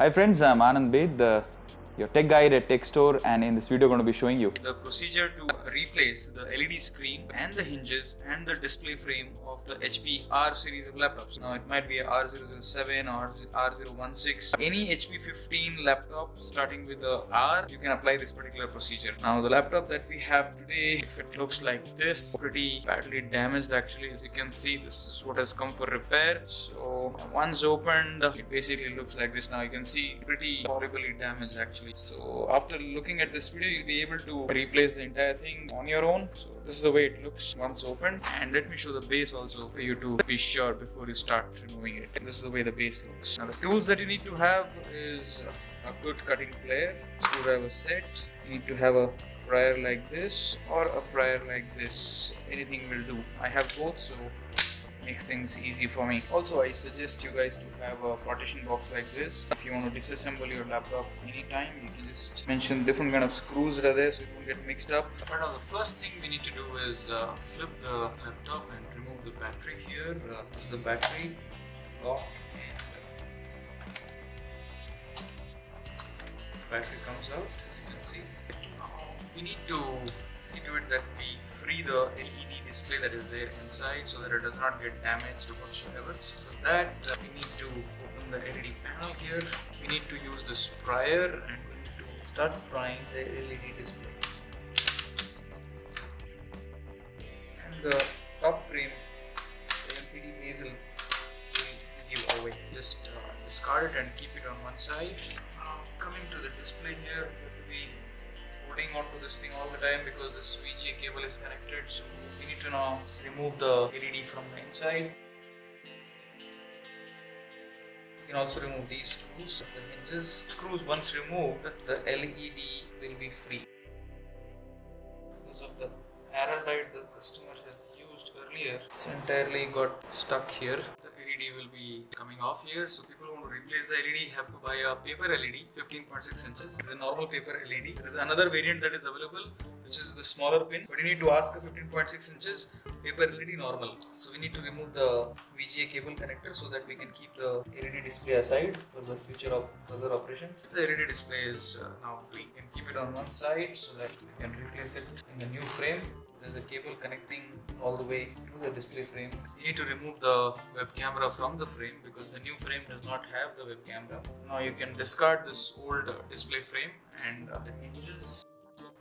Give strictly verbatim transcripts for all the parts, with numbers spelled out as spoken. Hi friends, I'm Anand Beed, the, your tech guide at Techstore, and in this video I'm going to be showing you the procedure to replace the L E D screen and the hinges and the display frame of the H P R series of laptops. Now it might be a R zero zero seven or R zero one six, any H P fifteen laptop starting with the R, you can apply this particular procedure. Now the laptop that we have today, if it looks like this, pretty badly damaged actually. As you can see, this is what has come for repair. So once opened, it basically looks like this. Now you can see pretty horribly damaged actually. So after looking at this video, you'll be able to replace the entire thing on your own. So this is the way it looks once opened. And let me show the base also for you to be sure before you start removing it. And this is the way the base looks. Now the tools that you need to have is a good cutting plier, screwdriver set. You need to have a prior like this or a prior like this. Anything will do. I have both, so makes things easy for me. Also, I suggest you guys to have a partition box like this. If you want to disassemble your laptop anytime, you can just mention different kind of screws that are there so it won't get mixed up. But now the first thing we need to do is uh, flip the laptop and remove the battery here. Uh, this is the battery lock. Battery comes out, you can see. Now we need to see to it that we free the L E D display that is there inside so that it does not get damaged whatsoever. So for that, uh, we need to open the L E D panel here. We need to use this prior and we need to start prying the L E D display. And the top frame, the L C D bezel will give away. Just uh, discard it and keep it on one side. Now, coming to the display here, we holding onto this thing all the time because this V G A cable is connected, so we need to now remove the L E D from the inside. You can also remove these screws, the hinges. Screws once removed, the L E D will be free. Because of the arrow light the customer has used earlier, it's entirely got stuck here. The L E D will be coming off here, so people who want to replace the L E D have to buy a paper L E D, fifteen point six inches. It's a normal paper L E D. There is another variant that is available, which is the smaller pin, but you need to ask a fifteen point six inches paper L E D normal. So we need to remove the V G A cable connector so that we can keep the L E D display aside for the future of further operations. The L E D display is uh, now free. You can keep it on one side so that we can replace it in the new frame. There's a cable connecting all the way to the display frame. You need to remove the web camera from the frame because the new frame does not have the web camera. Now you can discard this old display frame and the hinges.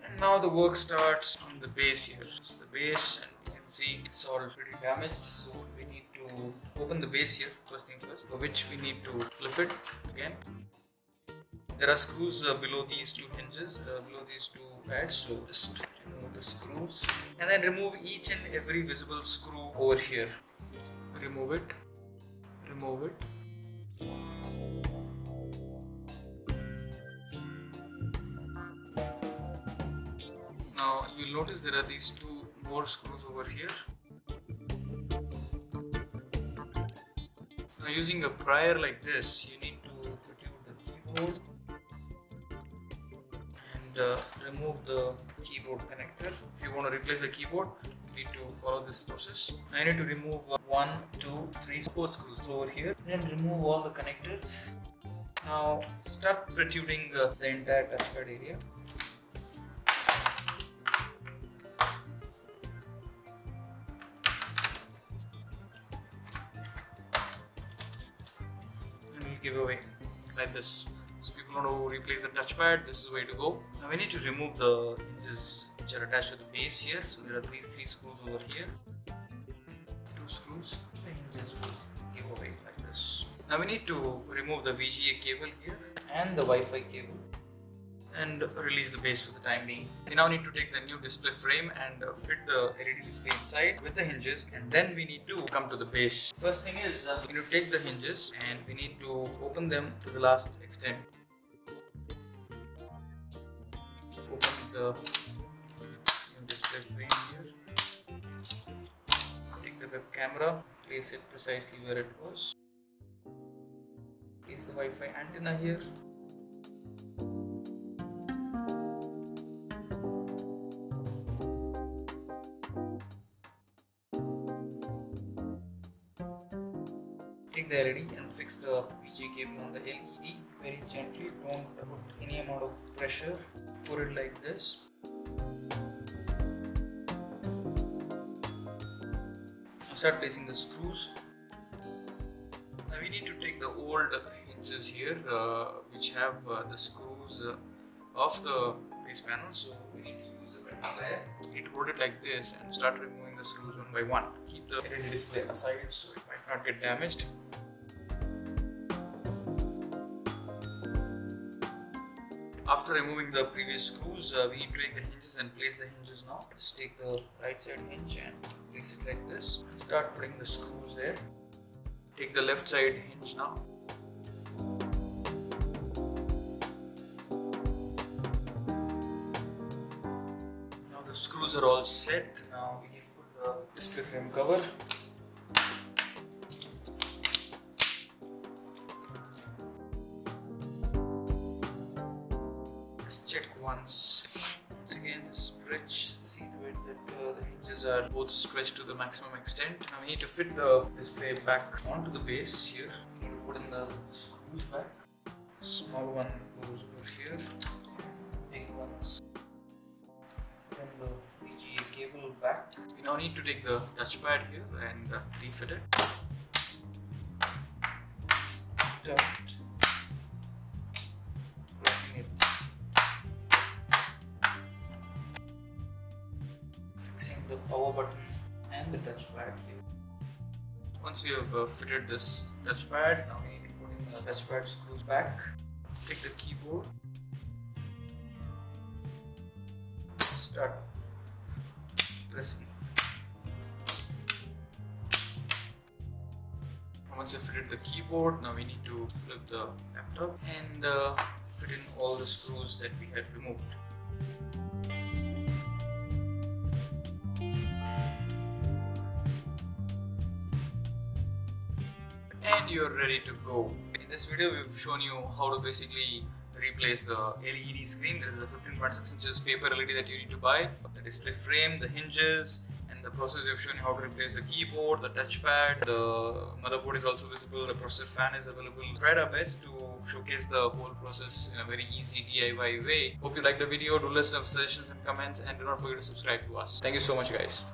And now the work starts on the base here. It's the base and you can see it's all pretty damaged, so we need to open the base here first thing first, for which we need to flip it again. There are screws uh, below these two hinges, uh, below these two pads, so just remove the screws and then remove each and every visible screw over here. Remove it, remove it. Now you'll notice there are these two more screws over here. Now using a prior like this, you need to protrude the keyboard. Uh, remove the keyboard connector. If you want to replace the keyboard, you need to follow this process. I need to remove uh, one, two, three, four screws over here. Then remove all the connectors. Now start protruding uh, the entire touchpad area. And we'll give away like this. So if you want to replace the touchpad, this is the way to go. Now we need to remove the hinges which are attached to the base here. So there are these three screws over here. Two screws. The hinges will give away like this. Now we need to remove the V G A cable here and the Wi-Fi cable and release the base for the time being. We now need to take the new display frame and fit the L E D display inside with the hinges, and then we need to come to the base. First thing is uh, we need to take the hinges and we need to open them to the last extent. Open the new display frame here. Take the web camera, place it precisely where it goes. Place the Wi-Fi antenna here. Take the L E D and fix the V G A cable on the L E D. very gently, don't put any amount of pressure, pour it like this. Start placing the screws. Now we need to take the old hinges here uh, which have uh, the screws uh, of the base panel, so we need to use a metal layer. You need to hold it like this and start removing the screws one by one. Keep the L E D display aside so it might not get damaged. After removing the previous screws, uh, we need to take the hinges and place the hinges now. Just take the right side hinge and place it like this. Start putting the screws there. Take the left side hinge now. Now the screws are all set. Now we can put the display frame cover. Just check once. Once again, just stretch. See to it that uh, the hinges are both stretched to the maximum extent. Now we need to fit the display back onto the base here. We need to put in the screws back. Small one goes over here. Big ones. Then the V G A cable back. We now need to take the touchpad here and uh, refit it. Start. The power button and the touchpad here. Once we have uh, fitted this touchpad, now we need to put in the touchpad screws back. Take the keyboard, start pressing. Once you fitted the keyboard, now we need to flip the laptop and uh, fit in all the screws that we had removed. And you're ready to go. In this video, we've shown you how to basically replace the L E D screen. This is a fifteen point six inches paper L E D that you need to buy. The display frame, the hinges, and the process we've shown you how to replace the keyboard, the touchpad, the motherboard is also visible, the processor fan is available. We tried our best to showcase the whole process in a very easy D I Y way. Hope you liked the video. Do let us know suggestions and comments, and do not forget to subscribe to us. Thank you so much, guys.